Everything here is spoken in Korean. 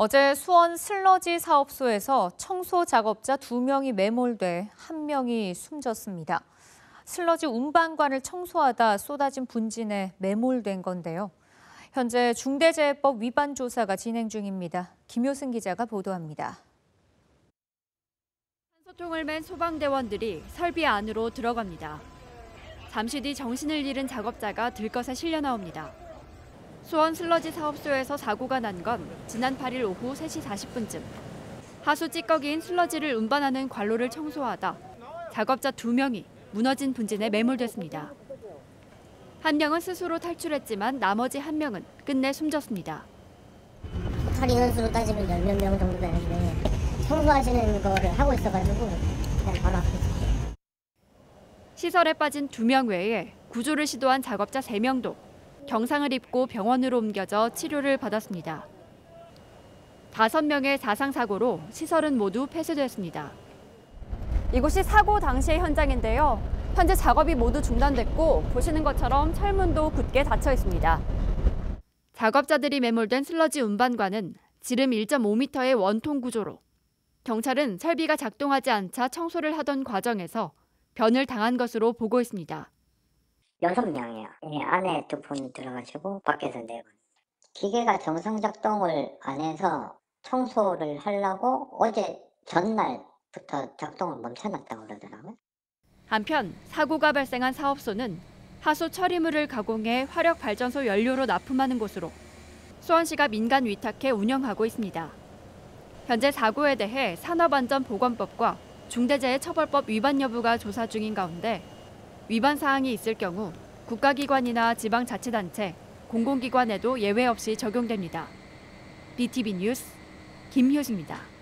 어제 수원 슬러지 사업소에서 청소 작업자 2명이 매몰돼 1명이 숨졌습니다. 슬러지 운반관을 청소하다 쏟아진 분진에 매몰된 건데요. 현재 중대재해법 위반 조사가 진행 중입니다. 김효승 기자가 보도합니다. 산소통을 맨 소방대원들이 설비 안으로 들어갑니다. 잠시 뒤 정신을 잃은 작업자가 들것에 실려 나옵니다. 수원 슬러지 사업소에서 사고가 난 건 지난 8일 오후 3시 40분쯤. 하수 찌꺼기인 슬러지를 운반하는 관로를 청소하다 작업자 2명이 무너진 분진에 매몰됐습니다. 1명은 스스로 탈출했지만 나머지 1명은 끝내 숨졌습니다. 탈 인원수로 따지면 10몇 명 정도 되는데 청소하시는 거를 하고 있어가지고 그냥 바로 앞에 있었어요. 시설에 빠진 2명 외에 구조를 시도한 작업자 3명도 경상을 입고 병원으로 옮겨져 치료를 받았습니다. 5명의 사상사고로 시설은 모두 폐쇄됐습니다. 이곳이 사고 당시의 현장인데요. 현재 작업이 모두 중단됐고 보시는 것처럼 철문도 굳게 닫혀 있습니다. 작업자들이 매몰된 슬러지 운반관은 지름 1.5m의 원통 구조로 경찰은 설비가 작동하지 않자 청소를 하던 과정에서 변을 당한 것으로 보고 있습니다. 6명이에요. 안에 2분 들어가시고 밖에서 4분. 기계가 정상 작동을 안 해서 청소를 하려고 어제 전날부터 작동을 멈춰놨다고 그러더라고요. 한편 사고가 발생한 사업소는 하수 처리물을 가공해 화력발전소 연료로 납품하는 곳으로 수원시가 민간 위탁해 운영하고 있습니다. 현재 사고에 대해 산업안전보건법과 중대재해처벌법 위반 여부가 조사 중인 가운데 위반 사항이 있을 경우 국가기관이나 지방자치단체, 공공기관에도 예외 없이 적용됩니다. BTV 뉴스 김효승입니다.